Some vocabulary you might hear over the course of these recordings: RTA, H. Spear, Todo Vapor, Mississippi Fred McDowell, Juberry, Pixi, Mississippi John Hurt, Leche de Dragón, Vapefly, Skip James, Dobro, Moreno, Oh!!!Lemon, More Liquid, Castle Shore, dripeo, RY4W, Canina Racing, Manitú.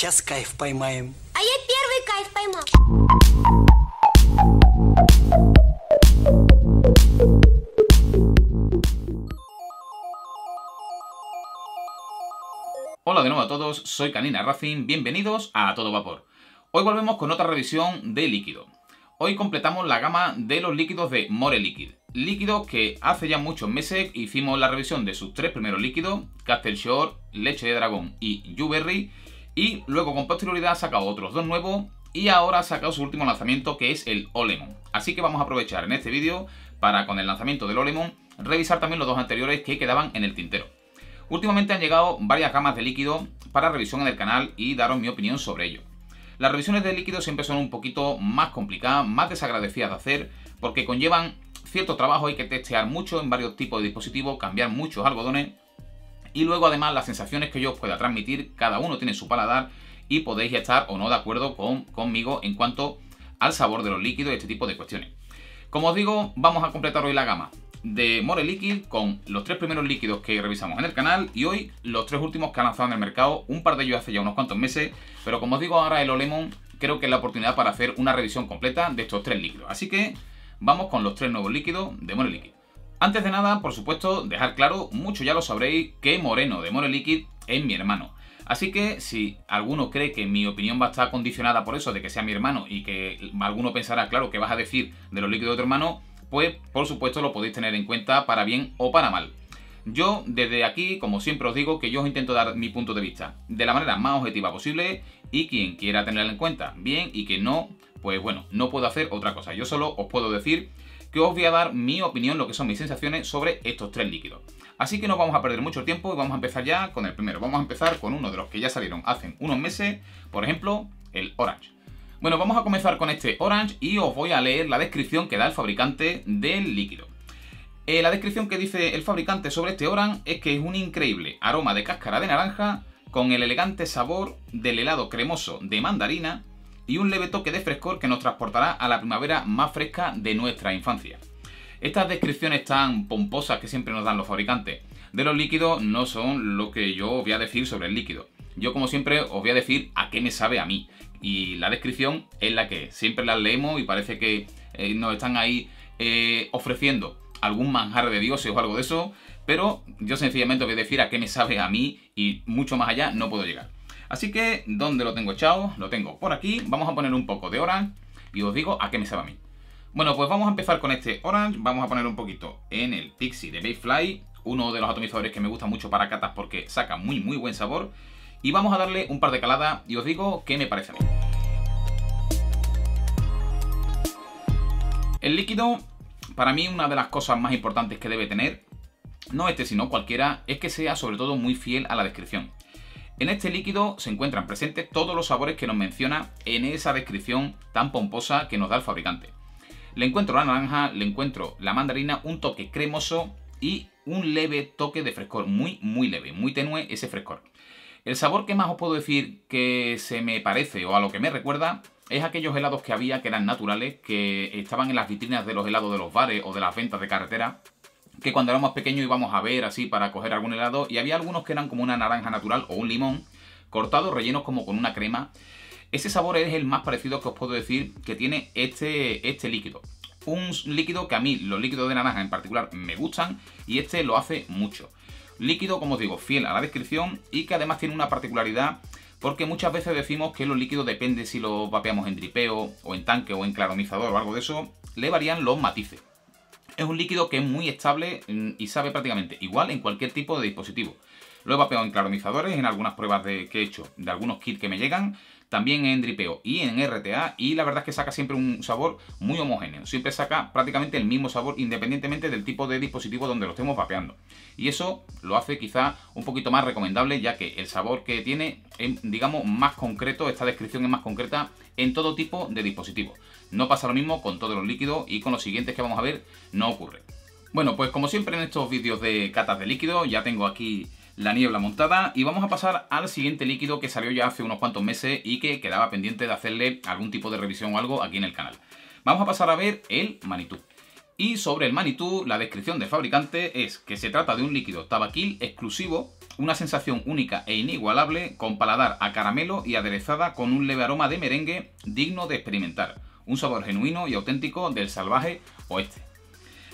Сейчас кайф поймаем. А я первый кайф поймал. Hola de nuevo a todos, soy Canina Racing, bienvenidos a Todo Vapor. Hoy volvemos con otra revisión de líquido. Hoy completamos la gama de los líquidos de More Liquid. Líquidos que hace ya muchos meses hicimos la revisión de sus tres primeros líquidos, Castle Shore, Leche de Dragón y Juberry. Y luego con posterioridad ha sacado otros dos nuevos y ahora ha sacado su último lanzamiento que es el Oh!!!Lemon. Así que vamos a aprovechar en este vídeo para con el lanzamiento del Oh!!!Lemon revisar también los dos anteriores que quedaban en el tintero. Últimamente han llegado varias gamas de líquido para revisión en el canal y daros mi opinión sobre ello. Las revisiones de líquido siempre son un poquito más complicadas, más desagradecidas de hacer, porque conllevan cierto trabajo, hay que testear mucho en varios tipos de dispositivos, cambiar muchos algodones y luego además las sensaciones que yo os pueda transmitir, cada uno tiene su paladar y podéis estar o no de acuerdo conmigo en cuanto al sabor de los líquidos y este tipo de cuestiones. Como os digo, vamos a completar hoy la gama de More Liquid con los tres primeros líquidos que revisamos en el canal y hoy los tres últimos que han lanzado en el mercado, un par de ellos hace ya unos cuantos meses, pero como os digo ahora el Oh!!Lemon creo que es la oportunidad para hacer una revisión completa de estos tres líquidos, así que vamos con los tres nuevos líquidos de More Liquid. Antes de nada, por supuesto, dejar claro, muchos ya lo sabréis, que Moreno de More Liquid es mi hermano, así que si alguno cree que mi opinión va a estar condicionada por eso de que sea mi hermano y que alguno pensará, claro, que vas a decir de los líquidos de tu hermano, pues por supuesto lo podéis tener en cuenta para bien o para mal. Yo desde aquí, como siempre os digo, que yo os intento dar mi punto de vista de la manera más objetiva posible y quien quiera tenerlo en cuenta bien y que no, pues bueno, no puedo hacer otra cosa. Yo solo os puedo decir que os voy a dar mi opinión, lo que son mis sensaciones sobre estos tres líquidos. Así que no vamos a perder mucho tiempo y vamos a empezar ya con el primero. Vamos a empezar con uno de los que ya salieron hace unos meses, por ejemplo, el Orange. Bueno, vamos a comenzar con este Orange y os voy a leer la descripción que da el fabricante del líquido. La descripción que dice el fabricante sobre este Orange es que es un increíble aroma de cáscara de naranja con el elegante sabor del helado cremoso de mandarina y un leve toque de frescor que nos transportará a la primavera más fresca de nuestra infancia. Estas descripciones tan pomposas que siempre nos dan los fabricantes de los líquidos no son lo que yo os voy a decir sobre el líquido. Yo como siempre os voy a decir a qué me sabe a mí. Y la descripción es la que es. Siempre las leemos y parece que nos están ahí ofreciendo algún manjar de dioses o algo de eso. Pero yo sencillamente os voy a decir a qué me sabe a mí y mucho más allá no puedo llegar. Así que, ¿dónde lo tengo echado? Lo tengo por aquí. Vamos a poner un poco de Orange y os digo a qué me sabe a mí. Bueno, pues vamos a empezar con este Orange. Vamos a poner un poquito en el Pixi de Vapefly, uno de los atomizadores que me gusta mucho para catas porque saca muy buen sabor. Y vamos a darle un par de caladas y os digo qué me parece a mí. El líquido, para mí una de las cosas más importantes que debe tener, no este sino cualquiera, es que sea sobre todo muy fiel a la descripción. En este líquido se encuentran presentes todos los sabores que nos menciona en esa descripción tan pomposa que nos da el fabricante. Le encuentro la naranja, le encuentro la mandarina, un toque cremoso y un leve toque de frescor, muy leve, muy tenue ese frescor. El sabor que más os puedo decir que se me parece o a lo que me recuerda es aquellos helados que había que eran naturales, que estaban en las vitrinas de los helados de los bares o de las ventas de carretera, que cuando éramos pequeños íbamos a ver así para coger algún helado y había algunos que eran como una naranja natural o un limón cortado, rellenos como con una crema. Ese sabor es el más parecido que os puedo decir que tiene este líquido. Un líquido que a mí los líquidos de naranja en particular me gustan y este lo hace mucho. Líquido, como os digo, fiel a la descripción y que además tiene una particularidad porque muchas veces decimos que los líquidos, depende si los vapeamos en dripeo o en tanque o en claromizador o algo de eso, le varían los matices. Es un líquido que es muy estable y sabe prácticamente igual en cualquier tipo de dispositivo. Lo he vapeado en claromizadores, en algunas pruebas que he hecho de algunos kits que me llegan, también en dripeo y en RTA, y la verdad es que saca siempre un sabor muy homogéneo, siempre saca prácticamente el mismo sabor independientemente del tipo de dispositivo donde lo estemos vapeando, y eso lo hace quizá un poquito más recomendable, ya que el sabor que tiene es, digamos, más concreto, esta descripción es más concreta en todo tipo de dispositivos. No pasa lo mismo con todos los líquidos y con los siguientes que vamos a ver no ocurre. Bueno, pues como siempre en estos vídeos de catas de líquido ya tengo aquí la niebla montada y vamos a pasar al siguiente líquido que salió ya hace unos cuantos meses y que quedaba pendiente de hacerle algún tipo de revisión o algo aquí en el canal. Vamos a pasar a ver el Manitú. Y sobre el Manitú, la descripción del fabricante es que se trata de un líquido tabaquil exclusivo, una sensación única e inigualable, con paladar a caramelo y aderezada con un leve aroma de merengue digno de experimentar. Un sabor genuino y auténtico del salvaje oeste.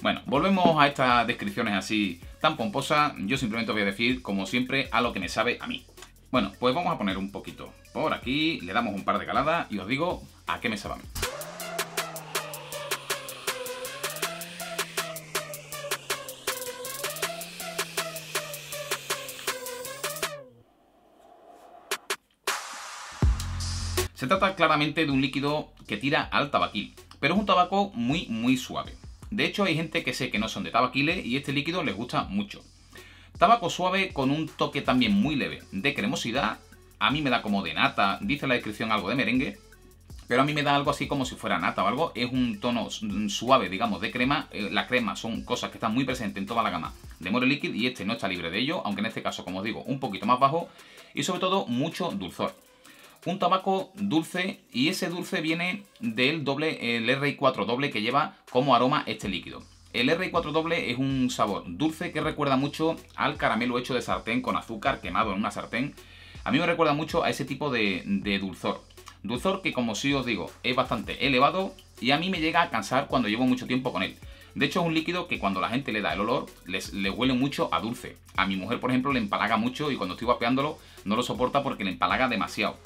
Bueno, volvemos a estas descripciones así tan pomposas. Yo simplemente voy a decir, como siempre, a lo que me sabe a mí. Bueno, pues vamos a poner un poquito por aquí, le damos un par de caladas y os digo a qué me sabe a mí. Se trata claramente de un líquido que tira al tabaquil, pero es un tabaco muy suave. De hecho, hay gente que sé que no son de tabaquiles y este líquido les gusta mucho. Tabaco suave con un toque también muy leve de cremosidad. A mí me da como de nata, dice la descripción algo de merengue, pero a mí me da algo así como si fuera nata o algo. Es un tono suave, digamos, de crema. Las cremas son cosas que están muy presentes en toda la gama de More Liquid y este no está libre de ello, aunque en este caso, como os digo, un poquito más bajo y sobre todo mucho dulzor. Un tabaco dulce, y ese dulce viene del el RY4W que lleva como aroma este líquido. El RY4W es un sabor dulce que recuerda mucho al caramelo hecho de sartén con azúcar quemado en una sartén. A mí me recuerda mucho a ese tipo de dulzor. Dulzor que, como sí os digo, es bastante elevado y a mí me llega a cansar cuando llevo mucho tiempo con él. De hecho, es un líquido que cuando la gente le da el olor, le huele mucho a dulce. A mi mujer, por ejemplo, le empalaga mucho y cuando estoy vapeándolo no lo soporta porque le empalaga demasiado.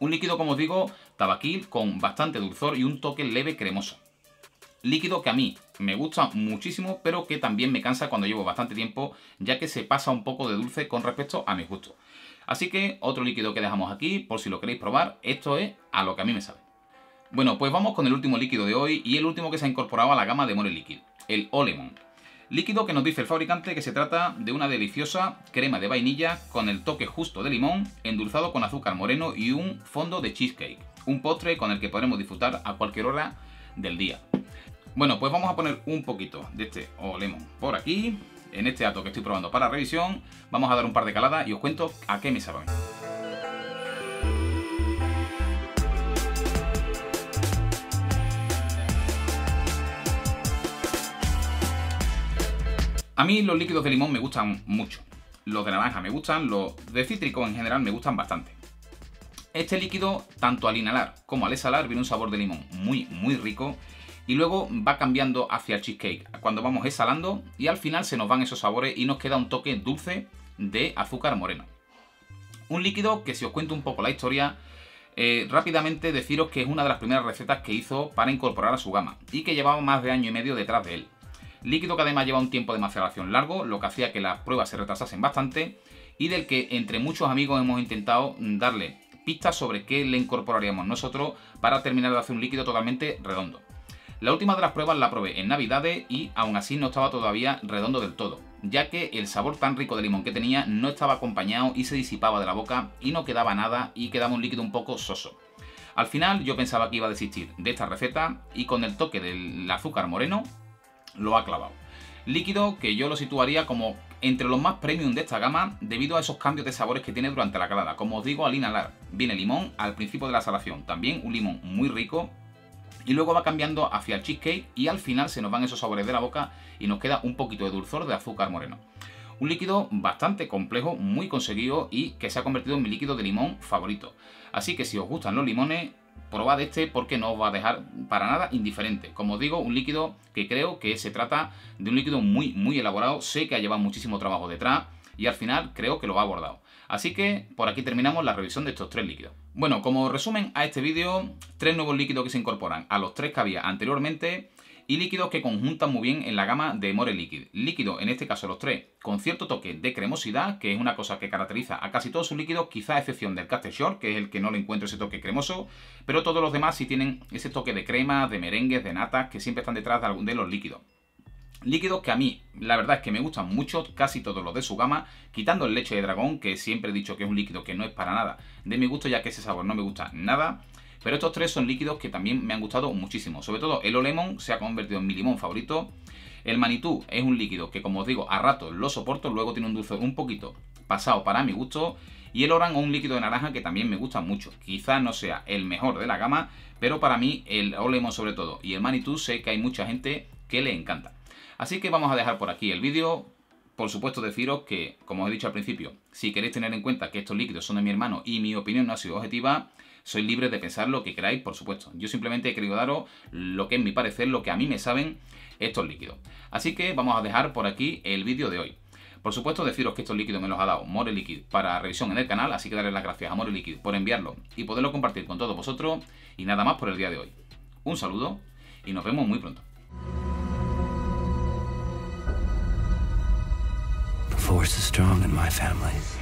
Un líquido, como os digo, tabaquil con bastante dulzor y un toque leve cremoso. Líquido que a mí me gusta muchísimo, pero que también me cansa cuando llevo bastante tiempo, ya que se pasa un poco de dulce con respecto a mis gustos. Así que otro líquido que dejamos aquí, por si lo queréis probar, esto es a lo que a mí me sabe. Bueno, pues vamos con el último líquido de hoy y el último que se ha incorporado a la gama de More Liquid, el Oh!!!Lemon. Líquido que nos dice el fabricante que se trata de una deliciosa crema de vainilla con el toque justo de limón, endulzado con azúcar moreno y un fondo de cheesecake. Un postre con el que podremos disfrutar a cualquier hora del día. Bueno, pues vamos a poner un poquito de este Oh!!!Lemon por aquí. En este dato que estoy probando para revisión, vamos a dar un par de caladas y os cuento a qué me sabe. A mí los líquidos de limón me gustan mucho, los de naranja me gustan, los de cítrico en general me gustan bastante. Este líquido, tanto al inhalar como al exhalar, viene un sabor de limón muy rico y luego va cambiando hacia cheesecake cuando vamos exhalando y al final se nos van esos sabores y nos queda un toque dulce de azúcar moreno. Un líquido que, si os cuento un poco la historia, rápidamente deciros que es una de las primeras recetas que hizo para incorporar a su gama y que llevaba más de año y medio detrás de él. Líquido que además lleva un tiempo de maceración largo, lo que hacía que las pruebas se retrasasen bastante y del que entre muchos amigos hemos intentado darle pistas sobre qué le incorporaríamos nosotros para terminar de hacer un líquido totalmente redondo. La última de las pruebas la probé en Navidades y aún así no estaba todavía redondo del todo, ya que el sabor tan rico de limón que tenía no estaba acompañado y se disipaba de la boca y no quedaba nada y quedaba un líquido un poco soso. Al final yo pensaba que iba a desistir de esta receta y con el toque del azúcar moreno lo ha clavado. Líquido que yo lo situaría como entre los más premium de esta gama debido a esos cambios de sabores que tiene durante la calada. Como os digo, al inhalar viene limón, al principio de la salación también un limón muy rico y luego va cambiando hacia el cheesecake y al final se nos van esos sabores de la boca y nos queda un poquito de dulzor de azúcar moreno. Un líquido bastante complejo, muy conseguido y que se ha convertido en mi líquido de limón favorito. Así que si os gustan los limones, probad este porque no os va a dejar para nada indiferente. Como os digo, un líquido que creo que se trata de un líquido muy elaborado. Sé que ha llevado muchísimo trabajo detrás y al final creo que lo ha abordado. Así que por aquí terminamos la revisión de estos tres líquidos. Bueno, como resumen a este vídeo, tres nuevos líquidos que se incorporan a los tres que había anteriormente y líquidos que conjuntan muy bien en la gama de More Liquid. Líquido, en este caso los tres, con cierto toque de cremosidad, que es una cosa que caracteriza a casi todos sus líquidos, quizá a excepción del Castle Shore, que es el que no le encuentro ese toque cremoso, pero todos los demás sí tienen ese toque de crema, de merengues, de natas, que siempre están detrás de los líquidos. Líquidos que a mí, la verdad es que me gustan mucho, casi todos los de su gama, quitando el leche de dragón, que siempre he dicho que es un líquido que no es para nada de mi gusto, ya que ese sabor no me gusta nada. Pero estos tres son líquidos que también me han gustado muchísimo. Sobre todo el Oh!!Lemon se ha convertido en mi limón favorito. El Manitú es un líquido que, como os digo, a ratos lo soporto, luego tiene un dulzor un poquito pasado para mi gusto. Y el Orange es un líquido de naranja que también me gusta mucho. Quizás no sea el mejor de la gama, pero para mí el Oh!!Lemon sobre todo y el Manitú sé que hay mucha gente que le encanta. Así que vamos a dejar por aquí el vídeo. Por supuesto, deciros que, como os he dicho al principio, si queréis tener en cuenta que estos líquidos son de mi hermano y mi opinión no ha sido objetiva, sois libres de pensar lo que queráis, por supuesto. Yo simplemente he querido daros lo que es mi parecer, lo que a mí me saben estos líquidos. Así que vamos a dejar por aquí el vídeo de hoy. Por supuesto, deciros que estos líquidos me los ha dado More Liquid para revisión en el canal, así que daré las gracias a More Liquid por enviarlo y poderlo compartir con todos vosotros. Y nada más por el día de hoy. Un saludo y nos vemos muy pronto. The force is strong in my family.